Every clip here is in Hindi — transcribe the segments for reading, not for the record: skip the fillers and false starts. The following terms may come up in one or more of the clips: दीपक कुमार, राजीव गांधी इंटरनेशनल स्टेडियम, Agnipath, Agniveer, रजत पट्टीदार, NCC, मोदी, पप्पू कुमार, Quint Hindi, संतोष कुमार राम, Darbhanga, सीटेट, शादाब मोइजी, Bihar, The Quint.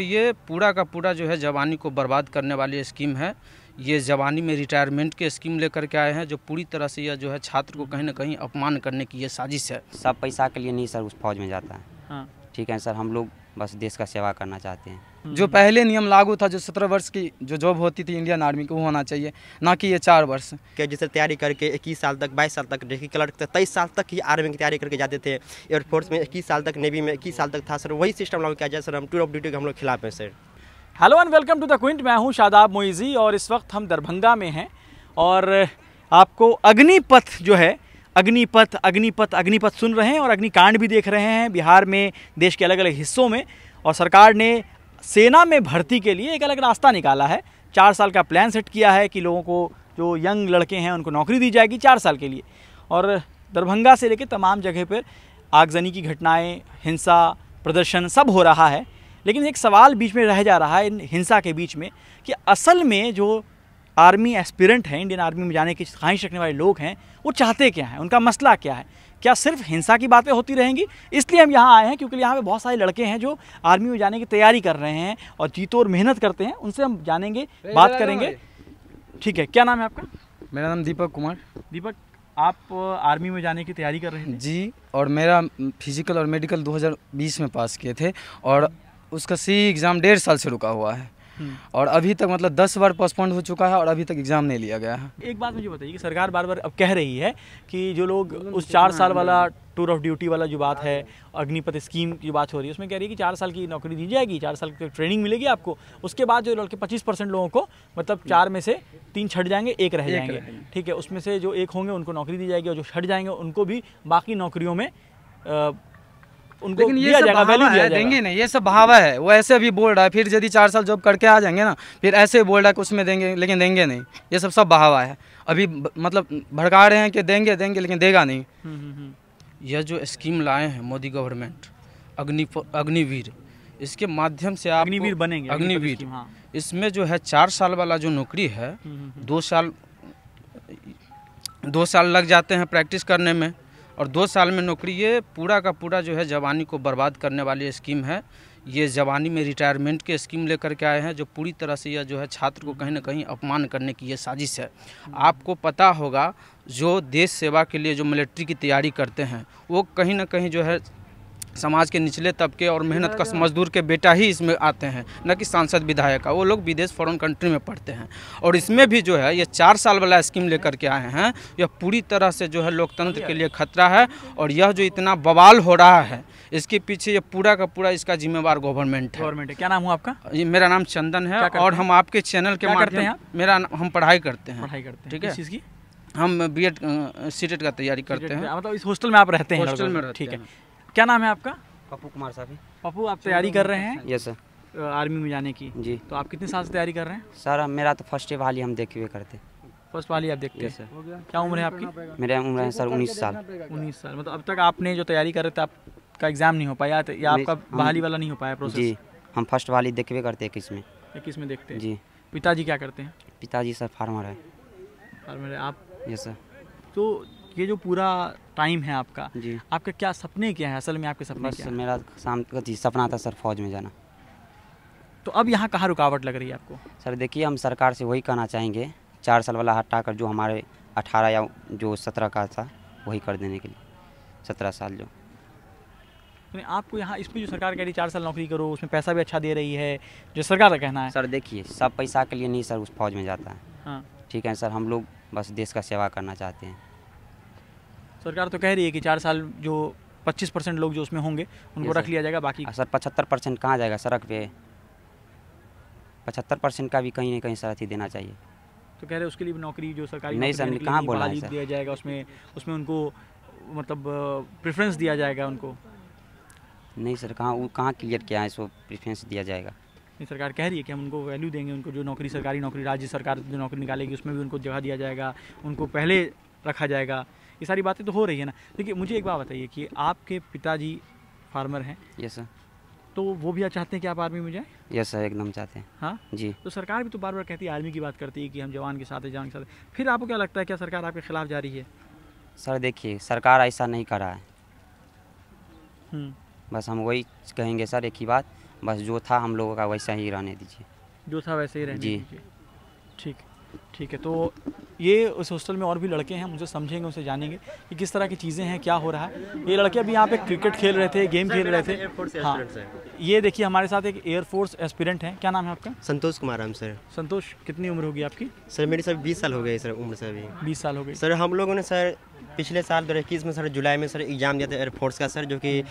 ये पूरा का पूरा जो है जवानी को बर्बाद करने वाली स्कीम है। ये जवानी में रिटायरमेंट के स्कीम लेकर के आए हैं जो पूरी तरह से यह जो है छात्र को कहीं ना कहीं अपमान करने की ये साजिश है। सब पैसा के लिए नहीं सर, उस फौज में जाता है। हाँ ठीक है सर, हम लोग बस देश का सेवा करना चाहते हैं। जो पहले नियम लागू था, जो 17 वर्ष की जो जॉब होती थी इंडियन आर्मी को, वो होना चाहिए, ना कि ये 4 वर्ष के। जैसे तैयारी करके 21 साल तक, 22 साल तक, डिग्री क्लर्क तक, 23 साल तक ही आर्मी की तैयारी करके जाते थे। एयरफोर्स में 21 साल तक, नेवी में 21 साल तक था सर। वही सिस्टम लागू किया जाए सर, हम टूर ऑफ ड्यूटी के हम लोग खिलाफ हैं sir. Hello and welcome to the Quint, मैं हूँ शादाब मोइजी और इस वक्त हम दरभंगा में हैं और आपको अग्निपथ जो है अग्निपथ सुन रहे हैं और अग्निकांड भी देख रहे हैं बिहार में, देश के अलग अलग हिस्सों में। और सरकार ने सेना में भर्ती के लिए एक अलग रास्ता निकाला है, 4 साल का प्लान सेट किया है कि लोगों को, जो यंग लड़के हैं उनको नौकरी दी जाएगी 4 साल के लिए। और दरभंगा से लेकर तमाम जगह पर आगजनी की घटनाएं, हिंसा, प्रदर्शन सब हो रहा है। लेकिन एक सवाल बीच में रह जा रहा है इन हिंसा के बीच में कि असल में जो आर्मी एस्पिरेंट हैं, इंडियन आर्मी में जाने की ख्वाहिश रखने वाले लोग हैं, वो चाहते क्या हैं, उनका मसला क्या है, क्या सिर्फ हिंसा की बातें होती रहेंगी? इसलिए हम यहाँ आए हैं क्योंकि यहाँ पे बहुत सारे लड़के हैं जो आर्मी में जाने की तैयारी कर रहे हैं और जीतो और मेहनत करते हैं। उनसे हम जानेंगे, बात करेंगे। ठीक है, क्या नाम है आपका? मेरा नाम दीपक कुमार। दीपक, आप आर्मी में जाने की तैयारी कर रहे हैं? जी, और मेरा फिजिकल और मेडिकल 2020 में पास किए थे और उसका सी एग्ज़ाम 1.5 साल से रुका हुआ है और अभी तक मतलब 10 बार पोस्टपोन हो चुका है और अभी तक एग्जाम नहीं लिया गया है। एक बात मुझे बताइए कि सरकार बार बार अब कह रही है कि जो लोग उस 4 साल वाला टूर ऑफ ड्यूटी वाला जो बात है, अग्निपथ स्कीम की बात हो रही है, उसमें कह रही है कि 4 साल की नौकरी दी जाएगी, 4 साल की ट्रेनिंग मिलेगी आपको, उसके बाद जो लड़के 25% लोगों को, मतलब 4 में से 3 छट जाएंगे, 1 रह जाएंगे। ठीक है, उसमें से जो 1 होंगे उनको नौकरी दी जाएगी और जो छट जाएंगे उनको भी बाकी नौकरियों में उनको दिया जाएगा, वैल्यू दिया जाएगा। देंगे नहीं, ये सब बहावा है। वो ऐसे भी बोल रहा है, फिर यदि 4 साल जॉब करके आ जाएंगे ना, फिर ऐसे बोल रहा है कि उसमें देंगे, लेकिन देंगे नहीं। ये सब बहावा है। अभी मतलब भड़का रहे हैं कि देंगे देंगे, लेकिन देगा नहीं। यह जो स्कीम लाए हैं मोदी गवर्नमेंट, अग्निवीर, इसके माध्यम से आप अग्निवीर बनेंगे। अग्निवीर, इसमें जो है 4 साल वाला जो नौकरी है, 2 साल लग जाते हैं प्रैक्टिस करने में और 2 साल में नौकरी। ये पूरा का पूरा जो है जवानी को बर्बाद करने वाली स्कीम है। ये जवानी में रिटायरमेंट के स्कीम लेकर के आए हैं जो पूरी तरह से यह जो है छात्र को कहीं ना कहीं अपमान करने की ये साजिश है। आपको पता होगा जो देश सेवा के लिए जो मिलिट्री की तैयारी करते हैं वो कहीं ना कहीं जो है समाज के निचले तबके और मेहनत का मजदूर के बेटा ही इसमें आते हैं, न कि सांसद विधायक का। वो लोग विदेश, फॉरेन कंट्री में पढ़ते हैं और इसमें भी जो है ये 4 साल वाला स्कीम लेकर के आए हैं। यह पूरी तरह से जो है लोकतंत्र के लिए खतरा है और यह जो इतना बवाल हो रहा है इसके पीछे ये पूरा का पूरा इसका जिम्मेवार गवर्नमेंट है। क्या नाम हुआ आपका? ये मेरा नाम चंदन है और हम आपके चैनल के माध्यम से हम पढ़ाई करते हैं। ठीक है, इसकी हम बीएड सीटेट का तैयारी करते हैं। मतलब इस हॉस्टल में आप रहते हैं? हॉस्टल में। ठीक है, क्या नाम है आपका? पप्पू कुमार साहब। पप्पू, आप तैयारी कर रहे हैं? Yes sir. आर्मी में जाने की? जी। तो आप कितने साल से तैयारी कर रहे हैं? सर मेरा तो फर्स्ट वाली हम देखे हुए करते। फर्स्ट वाली आप देखते हैं सर? क्या उम्र है आपकी? मेरा उम्र है सर 19 साल। 19 साल, मतलब अब तक आपने जो तैयारी कर रहे थे आपका एग्जाम नहीं हो पाया या आपका बहाली वाला नहीं हो पाया प्रोसेस? जी, हम फर्स्ट वाली देखे करते। 21 में देखते हैं जी। पिताजी क्या करते हैं? पिताजी सर फार्मर है। फार्मर है आप? Yes sir. तो ये जो पूरा टाइम है आपका, जी, आपका क्या सपने क्या है असल में? आपके सपने क्या? मेरा सपना था सर फौज में जाना। तो अब यहाँ कहाँ रुकावट लग रही है आपको? सर देखिए, हम सरकार से वही कहना चाहेंगे 4 साल वाला हटाकर जो हमारे 18 या जो 17 का था वही कर देने के लिए, 17 साल जो आपको यहाँ इस पर जो सरकार कह रही 4 साल नौकरी करो, उसमें पैसा भी अच्छा दे रही है, जो सरकार का कहना है। सर देखिए, सब पैसा के लिए नहीं सर, उस फौज में जाता है। ठीक है सर, हम लोग बस देश का सेवा करना चाहते हैं। सरकार तो कह रही है कि 4 साल जो 25% लोग जो उसमें होंगे उनको रख लिया जाएगा, बाकी सर 75% कहाँ जाएगा सर? रख पे 75% का भी कहीं ना कहीं सर अथी देना चाहिए। तो कह रहे उसके लिए नौकरी जो सरकारी नहीं सर, कहाँ बोला है सर? दिया जाएगा उसमें उनको मतलब प्रेफरेंस दिया जाएगा उनको। नहीं सर, कहाँ क्लियर किया है इसको प्रेफरेंस दिया जाएगा? सरकार कह रही है कि हम उनको वैल्यू देंगे, उनको जो नौकरी, सरकारी नौकरी, राज्य सरकार जो नौकरी निकालेगी उसमें भी उनको जगह दिया जाएगा, उनको पहले रखा जाएगा। ये सारी बातें तो हो रही है ना। देखिए, मुझे एक बात बताइए कि आपके पिताजी फार्मर हैं? Yes sir. तो वो भी चाहते हैं कि आप आर्मी में जाएं? यस सर, एकदम चाहते हैं। हाँ जी। तो सरकार भी तो बार बार कहती है, आर्मी की बात करती है कि हम जवान के साथ है, जवान के साथ। फिर आपको क्या लगता है, क्या सरकार आपके खिलाफ जा रही है? सर देखिए, सरकार ऐसा नहीं कर रहा है। बस हम वही कहेंगे सर, एक ही बात, बस जो था हम लोगों का वैसा ही रहने दीजिए, जो था वैसे ही रहने दीजिए। ठीक ठीक है, तो ये उस हॉस्टल में और भी लड़के हैं, उनसे समझेंगे, उनसे जानेंगे कि किस तरह की चीज़ें हैं, क्या हो रहा है। ये लड़के अभी यहाँ पे क्रिकेट खेल रहे थे, गेम खेल रहे थे। हाँ, ये देखिए हमारे साथ एक एयरफोर्स एस्पिरेंट हैं। क्या नाम है आपका? संतोष कुमार राम। सर संतोष, कितनी उम्र होगी आपकी? सर मेरी सर 20 साल हो गई सर, उम्र सर अभी 20 साल हो गई। सर हम लोगों ने सर पिछले साल 2021 में सर जुलाई में सर एग्ज़ाम दिया था एयरफोर्स का सर, जो कि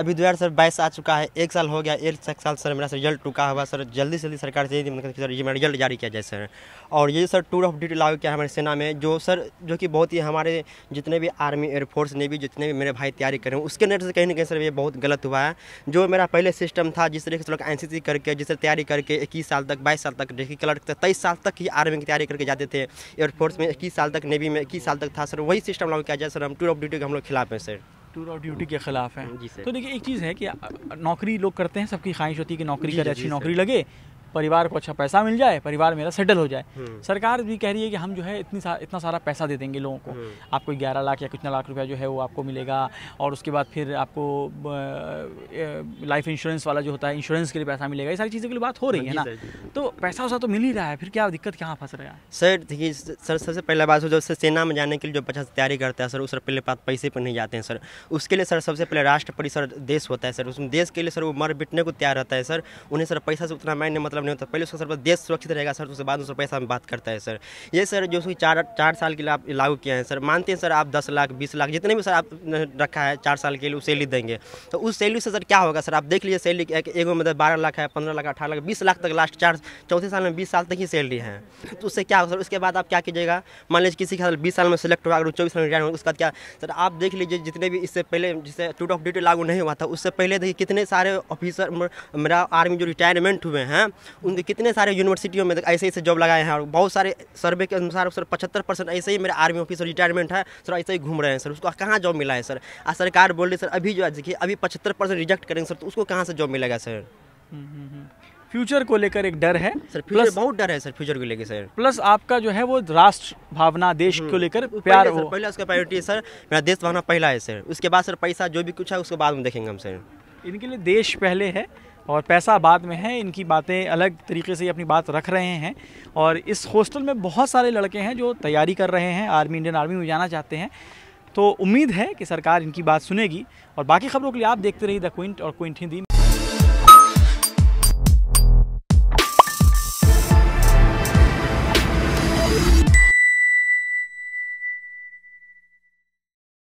अभी 2022 आ चुका है, 1 साल हो गया। 1 साल सर मेरा रिजल्ट रुका हुआ सर, जल्दी से जल्दी सरकार से मेरा रिजल्ट जारी किया जाए सर। और ये सर टूर ऑफ ड्यूटी लागू किया है हमारे सेना में, जो सर जो कि बहुत ही हमारे जितने भी आर्मी एयरफोर्स ने भी जितने भी मेरे भाई तैयारी कर रहे हैं उसके नेट से कहीं ना कहीं सर ये बहुत गलत हुआ है। जो मेरा पहले सिस्टम था जिस तरीके से लोग NCC करके जिस तरह तैयारी करके 21 साल तक, 22 साल तक, डिग्री क्लर्क तक, 23 साल तक ही आर्मी की तैयारी करके जाते थे, एयरफोर्स में 21 साल तक, नेवी में 21 साल तक था सर, वही सिस्टम लागू किया जाए सर। हम टूर ऑफ ड्यूटी के हम लोग खिलाफ हैं सर, टूर ऑफ ड्यूटी के खिलाफ है जी सर। तो देखिए एक चीज़ है कि नौकरी लोग करते हैं, सबकी ख्वाहिश होती है कि नौकरी करे, अच्छी नौकरी लगे, परिवार को अच्छा पैसा मिल जाए, परिवार मेरा सेटल हो जाए। सरकार भी कह रही है कि हम जो है इतना सारा पैसा दे देंगे लोगों को, आपको 11 लाख या कितना लाख रुपया जो है वो आपको मिलेगा, और उसके बाद फिर आपको लाइफ इंश्योरेंस वाला जो होता है इंश्योरेंस के लिए पैसा मिलेगा। ये सारी चीज़ों के लिए बात हो रही है ना, तो पैसा वैसा तो मिल ही रहा है, फिर क्या दिक्कत कहाँ फंस रहा है सर? देखिए सर सबसे पहला बात हो, जब सेना में जाने के लिए जो बच्चा तैयारी करता है सर उस पहले बात पैसे पर नहीं जाते हैं सर। उसके लिए सर सबसे पहले राष्ट्रपति सर देश होता है सर, उसमें देश के लिए सर वो मर बिटने को तैयार रहता है सर, उन्हें सर पैसा से उतना मायने मतलब नहीं होता। पहले उसका सर देश सुरक्षित रहेगा सर, उसके बाद उसका पैसा हम बात करता है सर। ये सर जो उसकी 4 साल के लिए आप लागू किए हैं सर, मानते हैं सर आप 10 लाख 20 लाख जितने भी सर आप रखा है 4 साल के लिए वो सैलरी देंगे, तो उस सैलरी से सर क्या होगा सर? आप देख लीजिए सैलरी एगो मतलब 12 लाख है, 15 लाख, 18 लाख, 20 लाख तक, लास्ट 4 चौथे साल में 20 साल तक ही सैलरी है, तो उससे क्या होगा सर? उसके बाद आप क्या कीजिएगा, मान लीजिए किसी का 20 साल में सिलेक्ट हुआ, अगर 24 साल में रिटायर होगा, उसका क्या सर? आप देख लीजिए जितने भी इससे पहले जिससे टूट ऑफ ड्यूटी लागू नहीं हुआ था उससे पहले देखिए कितने सारे ऑफिसर मेरा आर्मी जो रिटायरमेंट हुए हैं उनके, कितने सारे यूनिवर्सिटियों में ऐसे ऐसे जॉब लगाए हैं, और बहुत सारे सर्वे के अनुसार सर 75% ऐसे ही मेरे आर्मी ऑफिसर रिटायरमेंट है सर, ऐसे ही घूम रहे हैं सर, उसको कहाँ जॉब मिला है सर? आज सरकार बोल रही सर अभी जो देखिए अभी 75% रिजेक्ट करेंगे सर, तो उसको कहाँ से जॉब मिलेगा सर? फ्यूचर को लेकर एक डर है सर, प्लस बहुत डर है सर फ्यूचर को लेकर सर, प्लस आपका जो है वो राष्ट्र भावना, देश को लेकर प्यार हो पहले, उसका प्रायोरिटी सर मेरा देश भावना पहला है सर, उसके बाद सर पैसा जो भी कुछ है उसके बाद में देखेंगे हम सर। इनके लिए देश पहले है और पैसा बाद में है, इनकी बातें अलग तरीके से अपनी बात रख रहे हैं। और इस हॉस्टल में बहुत सारे लड़के हैं जो तैयारी कर रहे हैं, आर्मी इंडियन आर्मी में जाना चाहते हैं, तो उम्मीद है कि सरकार इनकी बात सुनेगी। और बाकी खबरों के लिए आप देखते रहिए द क्विंट और क्विंट हिंदी।